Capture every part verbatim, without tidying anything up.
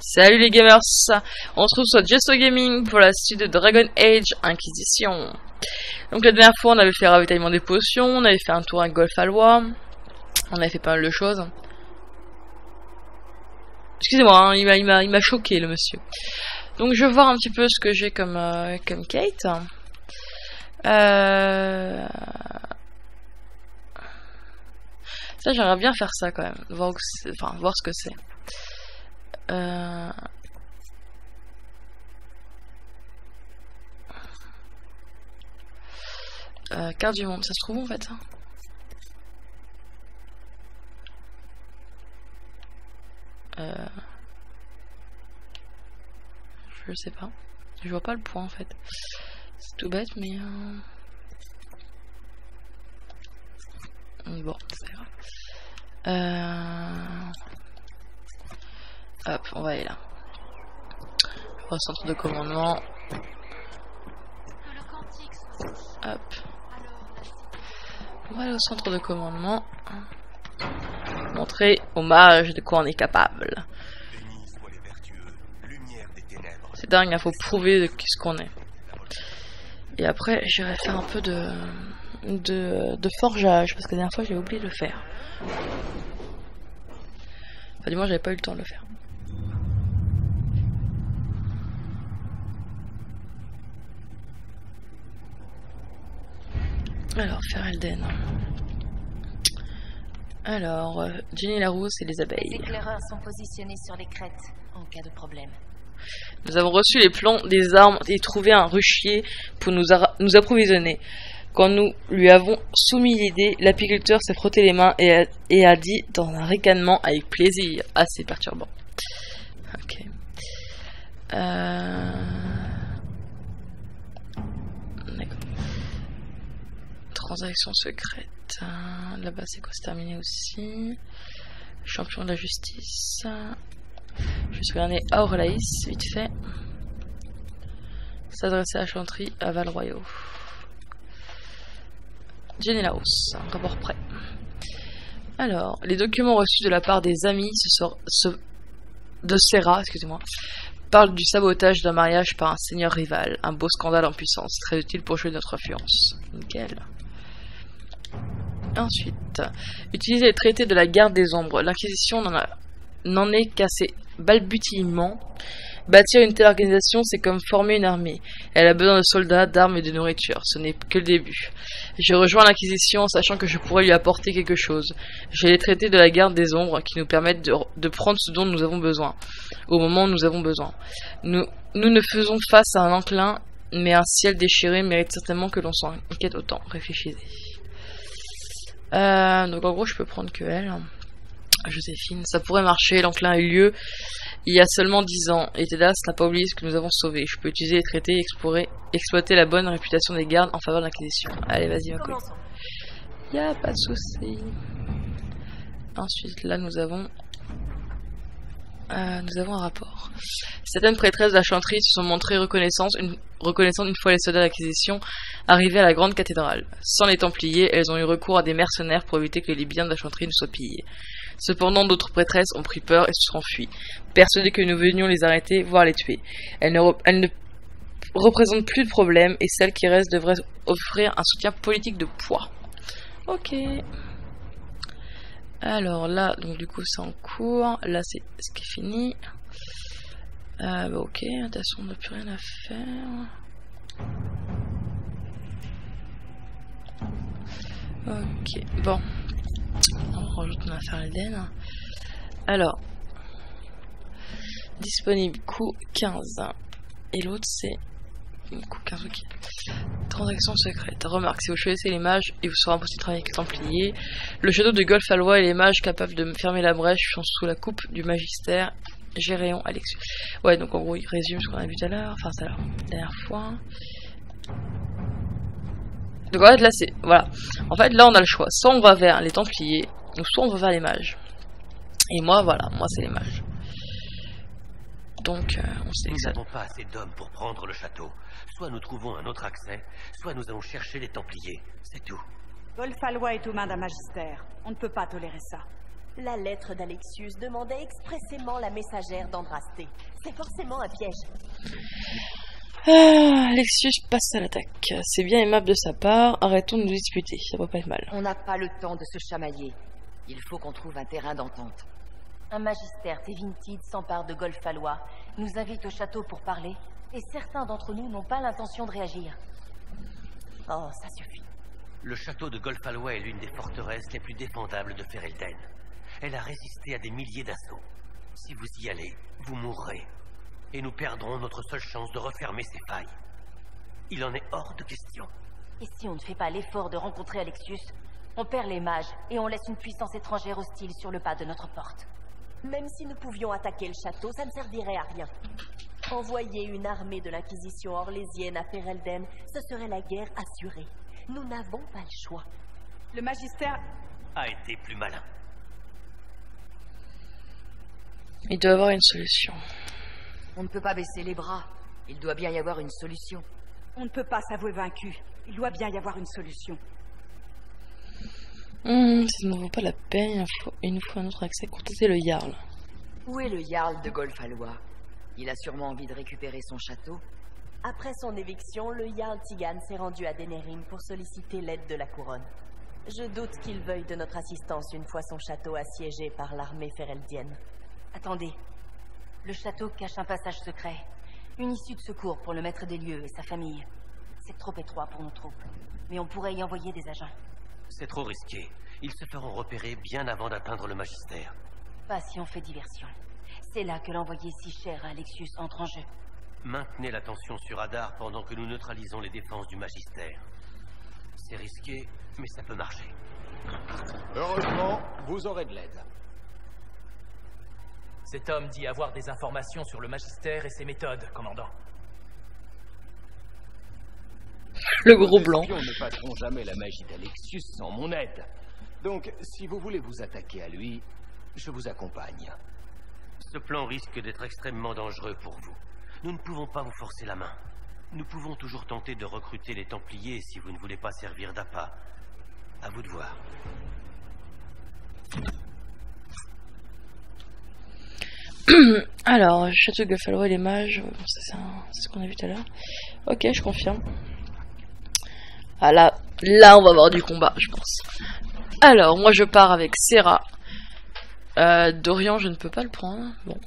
Salut les gamers, on se retrouve sur JeSoGaming pour la suite de Dragon Age Inquisition. Donc la dernière fois on avait fait le ravitaillement des potions, on avait fait un tour à Golfalois, on avait fait pas mal de choses. Excusez-moi, hein, il m'a choqué le monsieur. Donc je vais voir un petit peu ce que j'ai comme, euh, comme Kate. Euh... Ça j'aimerais bien faire ça quand même, voir, enfin, voir ce que c'est. Euh... Euh, carte du monde, ça se trouve en fait. Euh... Je sais pas. Je vois pas le point en fait. C'est tout bête mais... Euh... Bon, c'est grave. Euh... Hop, on va aller là. Au centre de commandement. Hop. On va aller au centre de commandement. Montrer aux mages de quoi on est capable. C'est dingue, il faut prouver de ce qu'on est. Et après, j'irai faire un peu de, de, de forgeage, parce que la dernière fois, j'ai oublié de le faire. Enfin, du moins, j'avais pas eu le temps de le faire. Alors, Ferelden. Alors, Jenny la Rousse et les Abeilles. Les éclaireurs sont positionnés sur les crêtes en cas de problème. Nous avons reçu les plans des armes et trouvé un ruchier pour nous, nous approvisionner. Quand nous lui avons soumis l'idée, l'apiculteur s'est frotté les mains et a, et a dit dans un ricanement avec plaisir. Assez perturbant. Ok. Euh... D'accord. Transaction secrète. Là-bas, c'est quoi? C'est terminé aussi. Champion de la justice. Je vais regarder Aurelaïs, vite fait. S'adresser à Chantry, à Val-Royau. Jenny la Rousse, un rapport prêt. Alors, les documents reçus de la part des amis ce soir, ce, de Sera, excusez-moi, parlent du sabotage d'un mariage par un seigneur rival. Un beau scandale en puissance, très utile pour jouer notre influence. Nickel. Ensuite, utiliser les traités de la Garde des Ombres. L'Inquisition n'en est qu'à ses balbutiements. Bâtir une telle organisation, c'est comme former une armée. Elle a besoin de soldats, d'armes et de nourriture. Ce n'est que le début. J'ai rejoint l'Inquisition en sachant que je pourrais lui apporter quelque chose. J'ai les traités de la Garde des Ombres qui nous permettent de, de prendre ce dont nous avons besoin, au moment où nous avons besoin. Nous, nous ne faisons face à un enclin, mais un ciel déchiré mérite certainement que l'on s'en inquiète autant. Réfléchissez. Euh, donc en gros je peux prendre que elle. Joséphine, ça pourrait marcher, l'enclin a eu lieu il y a seulement dix ans et Tedas n'a pas oublié ce que nous avons sauvé. Je peux utiliser les traités et explorer, exploiter la bonne réputation des gardes en faveur de l'Inquisition. Allez vas-y ma colle. Y'a pas de soucis. Ensuite là nous avons euh, nous avons un rapport. Certaines prêtresses de la Chanterie se sont montrées reconnaissantes une, reconnaissantes une fois les soldats de l'Inquisition arrivés à la grande cathédrale. Sans les Templiers, elles ont eu recours à des mercenaires pour éviter que les biens de la Chanterie ne soient pillés. Cependant, d'autres prêtresses ont pris peur et se sont enfuies, persuadées que nous venions les arrêter, voire les tuer. Elles ne, rep elles ne représentent plus de problème et celles qui restent devraient offrir un soutien politique de poids. Ok. Alors là, donc du coup, c'est en cours. Là, c'est ce qui est fini. Euh, bah, ok, de toute façon, on n'a plus rien à faire. Ok, bon. On rajoute notre Ferelden. Alors, disponible coût quinze. Et l'autre, c'est. Coût quinze, ok. Transaction secrète. Remarque, si vous choisissez les mages, il vous sera impossible de travailler avec les Templiers. Le château de Golfalois et les mages capables de fermer la brèche sont sous la coupe du Magistère Géréon Alexius. Ouais, donc en gros, il résume ce qu'on a vu tout à l'heure. Enfin, ça, la dernière fois. Donc en fait là c'est voilà. En fait là on a le choix. Soit on va vers les Templiers, ou soit on va vers les mages. Et moi voilà, moi c'est les mages. Donc euh, on sait exactement. Nous n'avons pas assez d'hommes pour prendre le château. Soit nous trouvons un autre accès, soit nous allons chercher les Templiers. C'est tout. Golfalois est aux mains d'un magistère. On ne peut pas tolérer ça. La lettre d'Alexius demandait expressément la messagère d'Andrasté. C'est forcément un piège. Ah, Alexius passe à l'attaque. C'est bien aimable de sa part. Arrêtons de nous disputer. Ça va pas être mal. On n'a pas le temps de se chamailler. Il faut qu'on trouve un terrain d'entente. Un magistère Tevintide s'empare de Golfalois, nous invite au château pour parler, et certains d'entre nous n'ont pas l'intention de réagir. Oh, ça suffit. Le château de Golfalois est l'une des forteresses les plus défendables de Ferelden. Elle a résisté à des milliers d'assauts. Si vous y allez, vous mourrez. Et nous perdrons notre seule chance de refermer ces failles. Il en est hors de question. Et si on ne fait pas l'effort de rencontrer Alexius, on perd les mages et on laisse une puissance étrangère hostile sur le pas de notre porte. Même si nous pouvions attaquer le château, ça ne servirait à rien. Envoyer une armée de l'Inquisition orlésienne à Ferelden, ce serait la guerre assurée. Nous n'avons pas le choix. Le magistère a été plus malin. Il doit y avoir une solution. On ne peut pas baisser les bras. Il doit bien y avoir une solution. On ne peut pas s'avouer vaincu. Il doit bien y avoir une solution. Hum, ça ne vaut pas la peine. Il nous faut un autre accès. Contactez le Jarl. Où est le Jarl de Golfalois? Il a sûrement envie de récupérer son château. Après son éviction, le Jarl Tigan s'est rendu à Denerim pour solliciter l'aide de la couronne. Je doute qu'il veuille de notre assistance une fois son château assiégé par l'armée fereldienne. Attendez. Le château cache un passage secret. Une issue de secours pour le maître des lieux et sa famille. C'est trop étroit pour nos troupes. Mais on pourrait y envoyer des agents. C'est trop risqué. Ils se feront repérer bien avant d'atteindre le magistère. Pas si on fait diversion. C'est là que l'envoyé si cher à Alexius entre en jeu. Maintenez l'attention sur Adaar pendant que nous neutralisons les défenses du magistère. C'est risqué, mais ça peut marcher. Heureusement, vous aurez de l'aide. Cet homme dit avoir des informations sur le magistère et ses méthodes, commandant. Le gros blanc. Nous ne passerons jamais la magie d'Alexius sans mon aide. Donc, si vous voulez vous attaquer à lui, je vous accompagne. Ce plan risque d'être extrêmement dangereux pour vous. Nous ne pouvons pas vous forcer la main. Nous pouvons toujours tenter de recruter les Templiers si vous ne voulez pas servir d'appât. À vous de voir. Alors, château de Golfalois et les mages, c'est un... ce qu'on a vu tout à l'heure. Ok, je confirme. Ah là, là on va avoir du combat, je pense. Alors, moi je pars avec Sera. Euh, Dorian, je ne peux pas le prendre. Bon.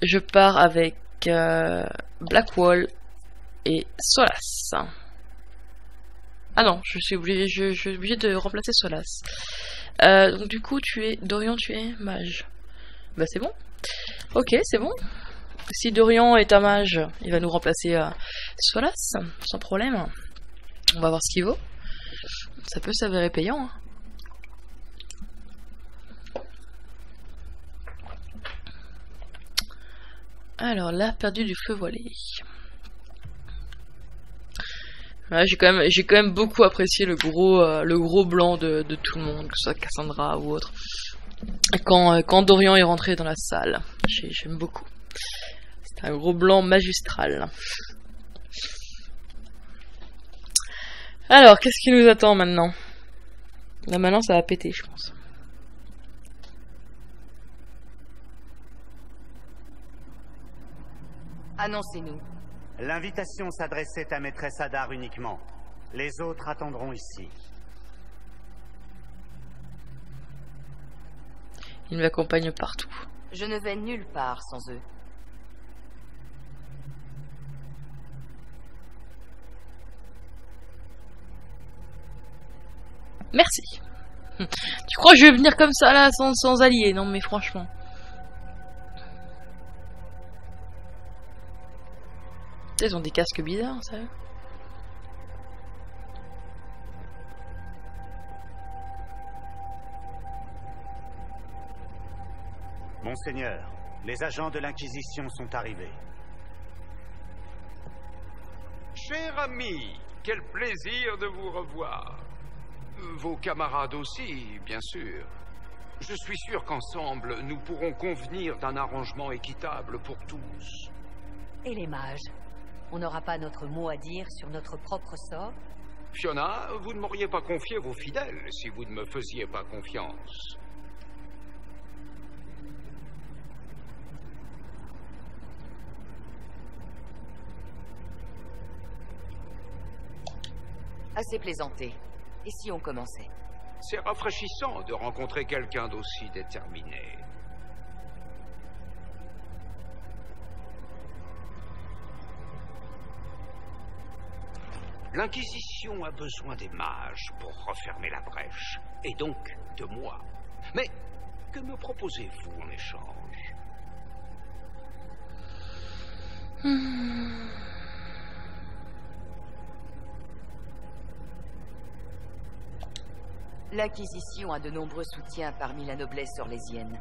Je pars avec euh, Blackwall et Solas. Ah non, je suis obligé, je, je suis obligé de remplacer Solas. Euh, donc du coup, tu es Dorian, tu es mage. Bah c'est bon. Ok, c'est bon. Si Dorian est un mage, il va nous remplacer euh, Solas, sans problème. On va voir ce qu'il vaut. Ça peut s'avérer payant. Hein. Alors là, perdu du feu voilé. Ouais, j'ai quand même, j'ai quand même beaucoup apprécié le gros, euh, le gros blanc de, de tout le monde, que ce soit Cassandra ou autre. Quand, euh, quand Dorian est rentré dans la salle, j'ai, j'aime beaucoup. C'est un gros blanc magistral. Alors, qu'est-ce qui nous attend maintenant? Là, maintenant, ça va péter, je pense. Annoncez-nous. L'invitation s'adressait à maîtresse Adaar uniquement. Les autres attendront ici. Ils m'accompagnent partout. Je ne vais nulle part sans eux. Merci. Tu crois que je vais venir comme ça là sans, sans alliés? Non mais franchement. Ils ont des casques bizarres, ça. Monseigneur, les agents de l'Inquisition sont arrivés. Cher ami, quel plaisir de vous revoir. Vos camarades aussi, bien sûr. Je suis sûr qu'ensemble, nous pourrons convenir d'un arrangement équitable pour tous. Et les mages? On n'aura pas notre mot à dire sur notre propre sort? Fiona, vous ne m'auriez pas confié vos fidèles si vous ne me faisiez pas confiance. Assez plaisanté. Et si on commençait? C'est rafraîchissant de rencontrer quelqu'un d'aussi déterminé. L'Inquisition a besoin des mages pour refermer la brèche, et donc de moi. Mais que me proposez-vous en échange? Mmh. L'Inquisition a de nombreux soutiens parmi la noblesse orlésienne.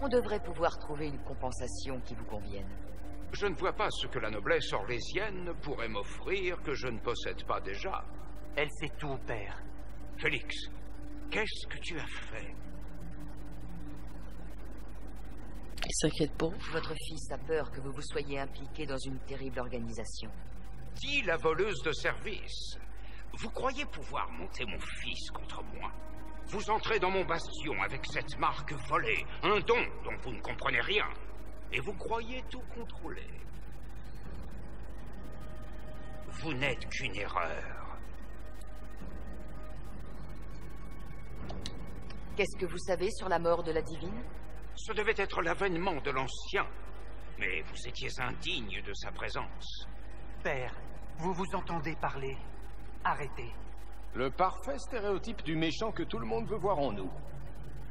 On devrait pouvoir trouver une compensation qui vous convienne. Je ne vois pas ce que la noblesse orlésienne pourrait m'offrir que je ne possède pas déjà. Elle sait tout, père. Félix, qu'est-ce que tu as fait? Il s'inquiète pas. Votre fils a peur que vous vous soyez impliqué dans une terrible organisation. Dis la voleuse de service. Vous croyez pouvoir monter mon fils contre moi? Vous entrez dans mon bastion avec cette marque volée, un don dont vous ne comprenez rien. Et vous croyez tout contrôler. Vous n'êtes qu'une erreur. Qu'est-ce que vous savez sur la mort de la divine? Ce devait être l'avènement de l'ancien. Mais vous étiez indigne de sa présence. Père, vous vous entendez parler. Arrêtez. Le parfait stéréotype du méchant que tout le monde veut voir en nous.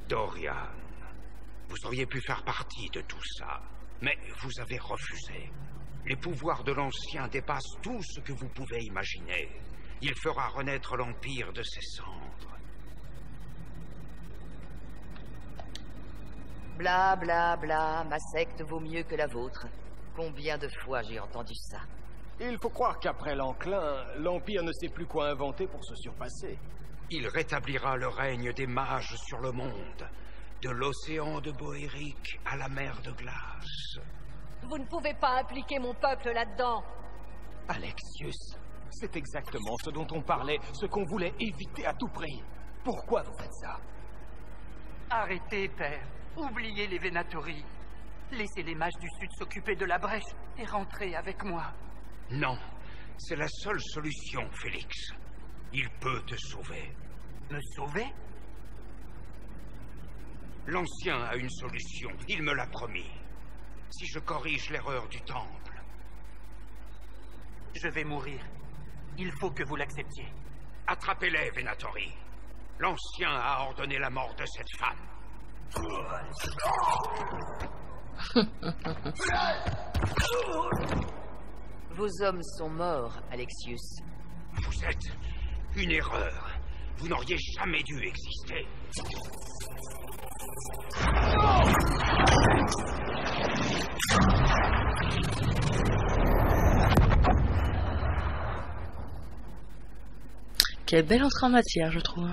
Dorian. Vous auriez pu faire partie de tout ça, mais vous avez refusé. Les pouvoirs de l'Ancien dépassent tout ce que vous pouvez imaginer. Il fera renaître l'Empire de ses cendres. Bla bla bla, ma secte vaut mieux que la vôtre. Combien de fois j'ai entendu ça? Il faut croire qu'après l'enclin, l'Empire ne sait plus quoi inventer pour se surpasser. Il rétablira le règne des mages sur le monde. De l'océan de Boérique à la mer de glace. Vous ne pouvez pas impliquer mon peuple là-dedans. Alexius, c'est exactement ce dont on parlait, ce qu'on voulait éviter à tout prix. Pourquoi vous faites ça? Arrêtez, père. Oubliez les Vénatories. Laissez les mages du Sud s'occuper de la brèche et rentrez avec moi. Non, c'est la seule solution, Félix. Il peut te sauver. Me sauver? L'Ancien a une solution, il me l'a promis. Si je corrige l'erreur du temple... Je vais mourir. Il faut que vous l'acceptiez. Attrapez-les, Venatori. L'Ancien a ordonné la mort de cette femme. Vos hommes sont morts, Alexius. Vous êtes une erreur. Vous n'auriez jamais dû exister. Quelle belle entrée en matière, je trouve.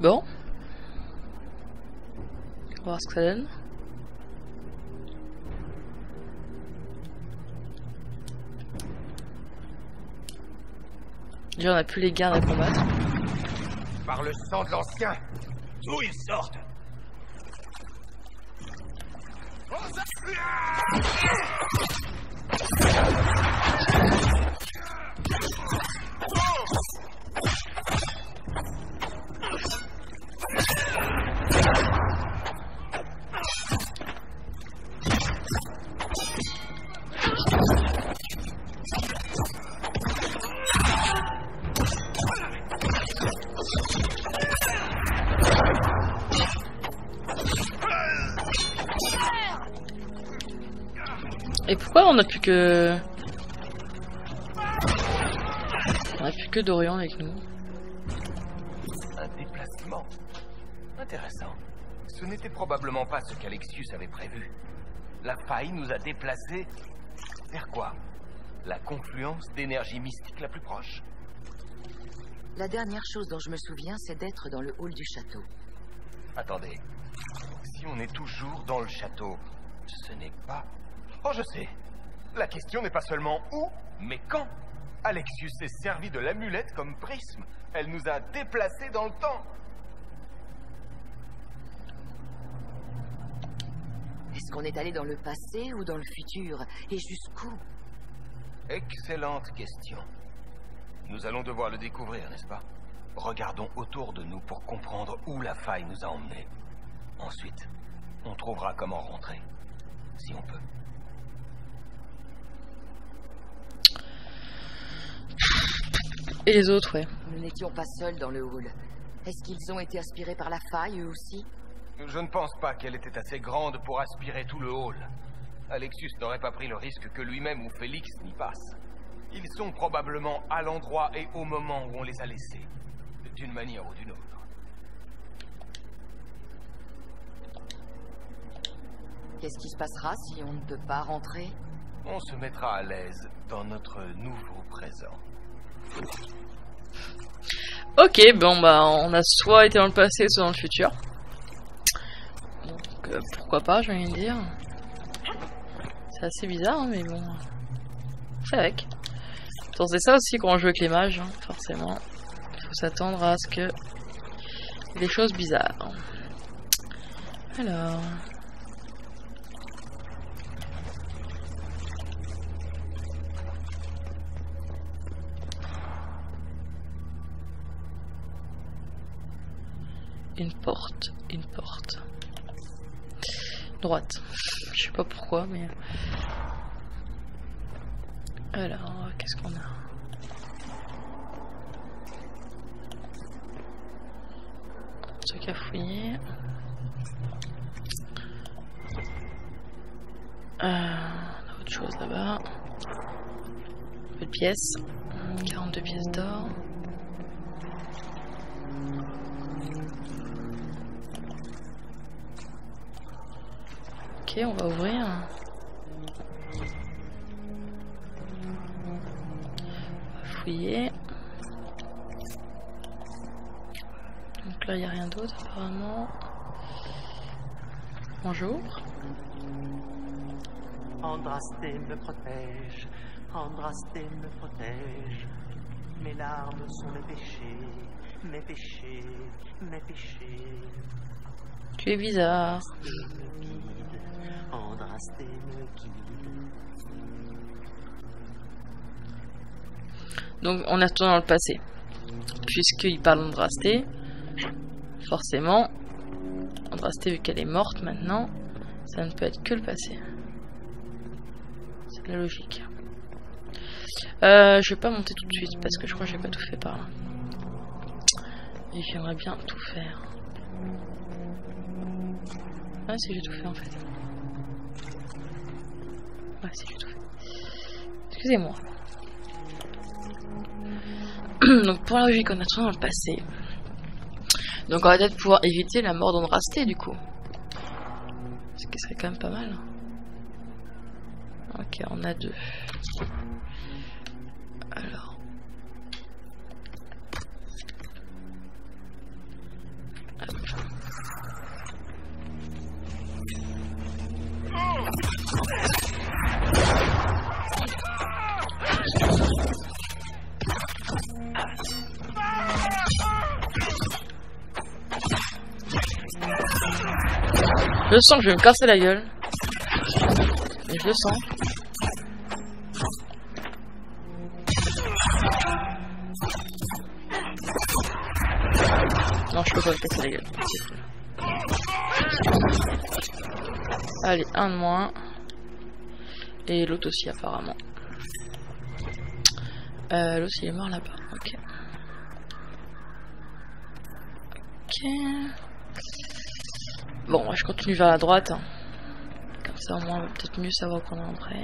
Bon. On va voir ce que ça donne. Déjà, on n'a plus les gardes à combattre. Par le sang de l'ancien, d'où ils sortent? Et pourquoi on n'a plus que... On n'a plus que Dorian avec nous. Un déplacement. Intéressant. Ce n'était probablement pas ce qu'Alexius avait prévu. La faille nous a déplacés... Vers quoi? La confluence d'énergie mystique la plus proche? La dernière chose dont je me souviens, c'est d'être dans le hall du château. Attendez. Si on est toujours dans le château, ce n'est pas... Oh, je sais. La question n'est pas seulement où, mais quand. Alexius s'est servi de l'amulette comme prisme. Elle nous a déplacés dans le temps. Est-ce qu'on est allé dans le passé ou dans le futur? Et jusqu'où? Excellente question. Nous allons devoir le découvrir, n'est-ce pas? Regardons autour de nous pour comprendre où la faille nous a emmenés. Ensuite, on trouvera comment rentrer, si on peut. Et les autres, ouais. Nous n'étions pas seuls dans le hall. Est-ce qu'ils ont été aspirés par la faille, eux aussi? Je ne pense pas qu'elle était assez grande pour aspirer tout le hall. Alexius n'aurait pas pris le risque que lui-même ou Félix n'y passe. Ils sont probablement à l'endroit et au moment où on les a laissés, d'une manière ou d'une autre. Qu'est-ce qui se passera si on ne peut pas rentrer? On se mettra à l'aise dans notre nouveau présent. Ok, bon bah on a soit été dans le passé, soit dans le futur. Donc euh, pourquoi pas, j'ai envie de dire. C'est assez bizarre, hein, mais bon... C'est avec. C'est ça aussi quand on joue avec les mages, hein, forcément. Il faut s'attendre à ce que... des choses bizarres. Alors... Une porte, une porte. Droite. Je sais pas pourquoi, mais... Alors, qu'est-ce qu'on a? Un truc à fouiller. Euh, on a autre chose là-bas. Un peu de pièces. quarante-deux pièces d'or. Ok, on va ouvrir. Donc là il n'y a rien d'autre apparemment. Bonjour. Andrasté me protège, Andrasté me protège. Mes larmes sont mes péchés, mes péchés, mes péchés. Tu es bizarre. Andrasté me guide. Donc on est retourné dans le passé, puisqu'il parle d'Andrasté, forcément, Andrasté vu qu'elle est morte maintenant, ça ne peut être que le passé. C'est la logique. Euh, je vais pas monter tout de suite, parce que je crois que j'ai pas tout fait par là. Et j'aimerais bien tout faire. Ah si, j'ai tout fait en fait. Ouais, si, j'ai tout fait. Excusez-moi. Donc pour la logique, on a toujours dans le passé. Donc on va peut-être pouvoir éviter la mort d'Andrasté du coup. Ce qui serait quand même pas mal. Ok, on a deux. Alors. Hop. Je sens que je vais me casser la gueule. Mais je le sens. Non, je peux pas me casser la gueule. Allez, un de moins. Et l'autre aussi, apparemment. Euh, l'autre, il est mort là-bas. Ok. Ok. Bon, moi je continue vers la droite. Hein. Comme ça, au moins, on va peut-être mieux savoir où on est entré.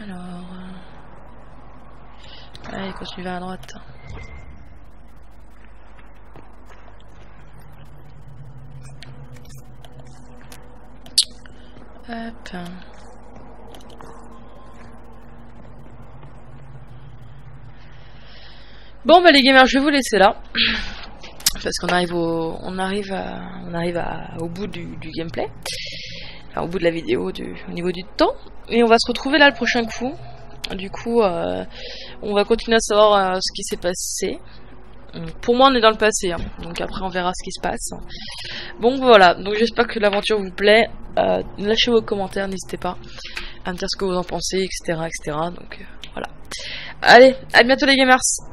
Alors. Euh... Allez, continue vers la droite. Hop. Bon, bah les gamers, je vais vous laisser là. Parce qu'on arrive au, on arrive, à, on arrive à, au bout du, du gameplay, enfin, au bout de la vidéo, du, au niveau du temps, et on va se retrouver là le prochain coup Du coup, euh, on va continuer à savoir euh, ce qui s'est passé. Pour moi, on est dans le passé, hein. Donc après on verra ce qui se passe. Bon voilà, donc j'espère que l'aventure vous plaît. Euh, lâchez vos commentaires, n'hésitez pas à me dire ce que vous en pensez, et cetera, et cetera. Donc euh, voilà. Allez, à bientôt les gamers.